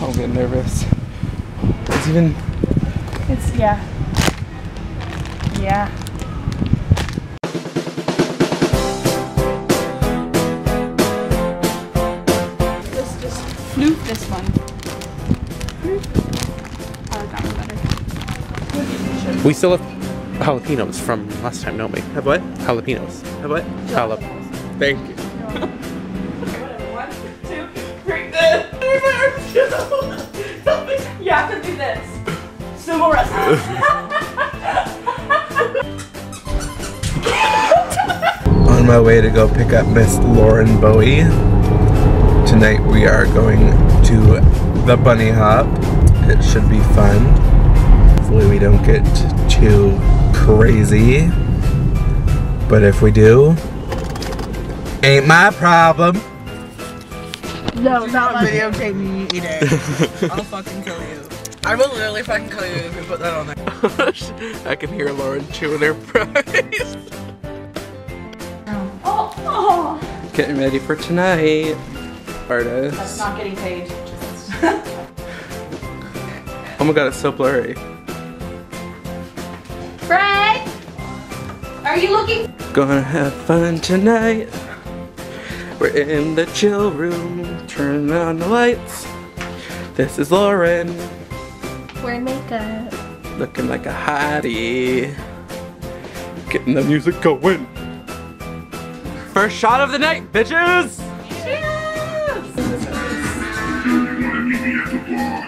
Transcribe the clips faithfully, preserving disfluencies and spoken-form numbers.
I'll get nervous. It's even... It's, yeah. Yeah. Let's just flute this one. Oh, that was better. We still have jalapenos from last time, don't we? Have what? Jalapenos. Have what? Jalap. Thank you. One, two, three. You have to do this. Sumo wrestling. On my way to go pick up Miss Lauren Bowie. Tonight we are going to the bunny hop. It should be fun. Hopefully we don't get too crazy, but if we do, ain't my problem. No, do not videotape me either. I'll fucking kill you. I will literally fucking kill you if you put that on there. I can hear Lauren chewing her fries. Oh, oh. Getting ready for tonight, artists. That's not getting paid. Oh my god, it's so blurry. Frank, are you looking? Gonna have fun tonight. We're in the chill room. Turn on the lights. This is Lauren. Wearing makeup. Looking like a hottie. Getting the music going. First shot of the night, bitches! Cheers!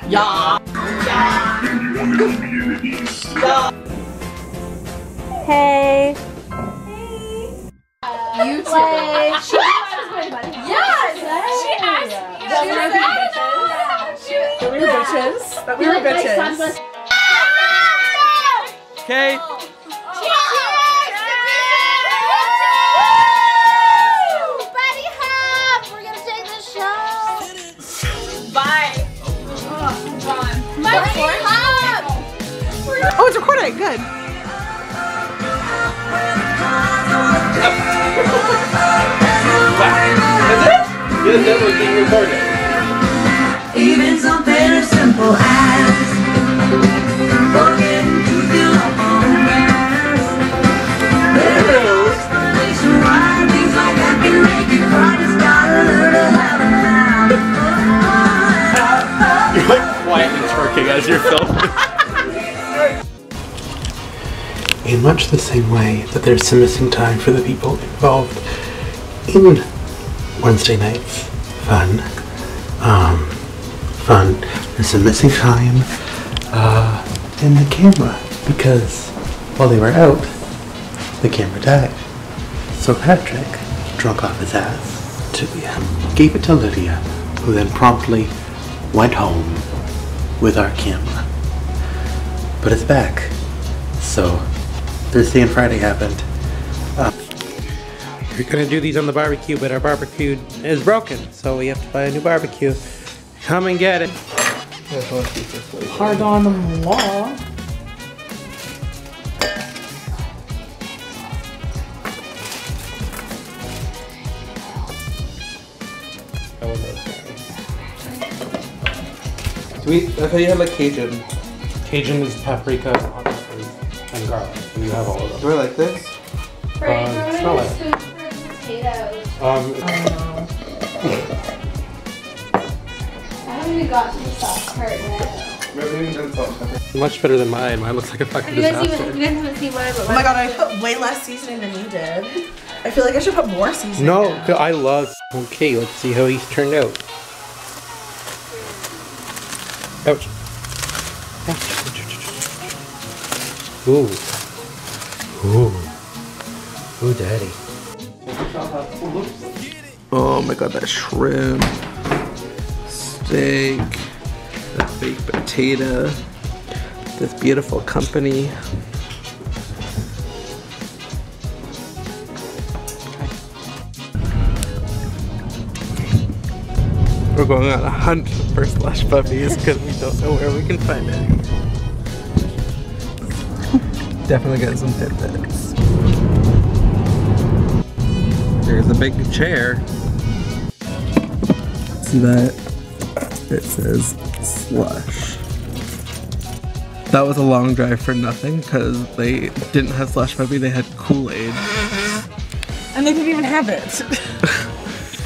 Yeah! Yeah! Hey. Hey. Uh, you two. Like, she asked me. Yes. She asked me. That we were bitches. That we were bitches. That we were bitches. Okay. Cheers. Cheers. Buddy hop. We're gonna take the show. Bye. Oh, my buddy hop. Oh, it's recording. Good. Even something as simple as forgetting to feel our own words. There's no explanation why things like that can make you cry. Just gotta learn to have a laugh. You're like quietly twerking as you're filming. In much the same way that there's some missing time for the people involved in Wednesday nights, fun, um, fun, there's some missing time, uh, in the camera, because while they were out, the camera died. So Patrick, drunk off his ass, to, um, gave it to Lydia, who then promptly went home with our camera. But it's back, so Thursday and Friday happened. Uh, We're gonna do these on the barbecue, but our barbecue is broken, so we have to buy a new barbecue. Come and get it. Hard on the wall. Sweet. I thought you had like Cajun. Cajun is paprika, honestly, and garlic. We have all of them. Do I like this? Um, smell it. Um, I haven't even got to the soft part yet. Much better than mine. Mine looks like a fucking disaster. You guys, even, you guys haven't seen mine, but mine. Oh my god, I put way less seasoning than you did. I feel like I should put more seasoning. No, now. I love. Okay, let's see how he's turned out. Ouch. Ouch. Ooh. Ooh. Ooh, daddy. Oh my god, that shrimp, steak, that baked potato, this beautiful company. We're going on a hunt for slush puppies because we don't know where we can find any. Definitely got some tidbits. There's a big chair. See that? it says slush. That was a long drive for nothing because they didn't have slush puppy, they had Kool-Aid. And they didn't even have it.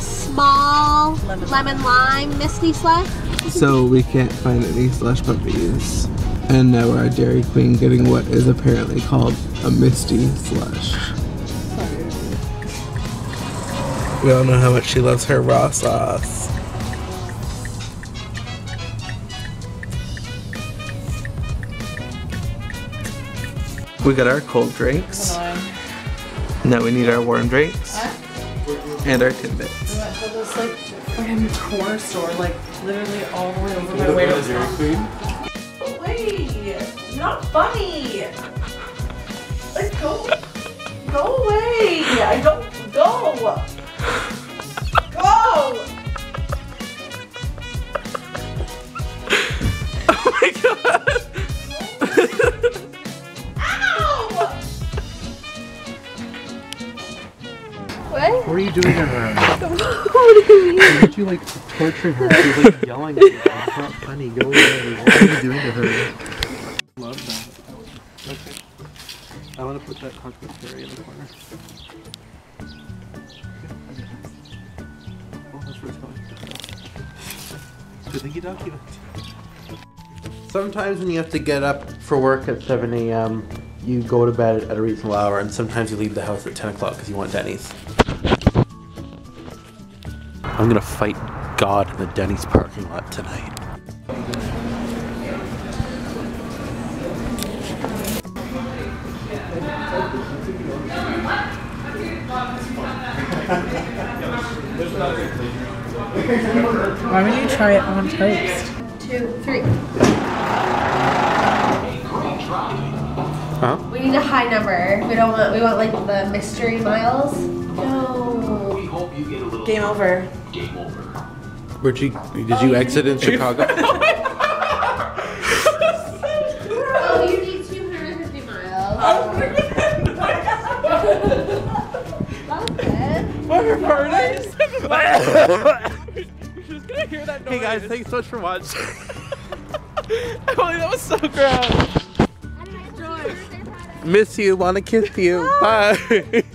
Small lemon, lemon lime misty slush. So we can't find any slush puppies. And now we're at Dairy Queen getting what is apparently called a misty slush. Sorry. We all know how much she loves her raw sauce. We got our cold drinks. Now we need our warm drinks. What? And our tidbits. This like fucking corner store, like literally all the way over my way to Dairy Queen. Wait, not funny. Like go, go away. I don't go. Go. Oh my god. What? What are you doing to her? What do you mean? Why did you like torture her? She's like yelling at you. It's not funny. Go away. What are you doing to her? I love that. Okay. I want to put that cocktail berry in the corner. Oh, that's where it's going. Good thing you document. Sometimes when you have to get up for work at seven A M, you go to bed at a reasonable hour, and sometimes you leave the house at ten o'clock because you want Denny's. I'm gonna fight God in the Denny's parking lot tonight. Why don't you try it on toast? Two, three. Huh? We need a high number. We don't want. We want like the mystery miles. No. We hope you get a little. Game over. Game over. Where'd you? Did you exit in Chicago? Oh, you need two hundred fifty miles. Oh my goodness. That was good. What are parties? You're just gonna hear that noise. Hey guys, thanks so much for watching. Emily, that was so gross. Miss you, wanna kiss you. Bye.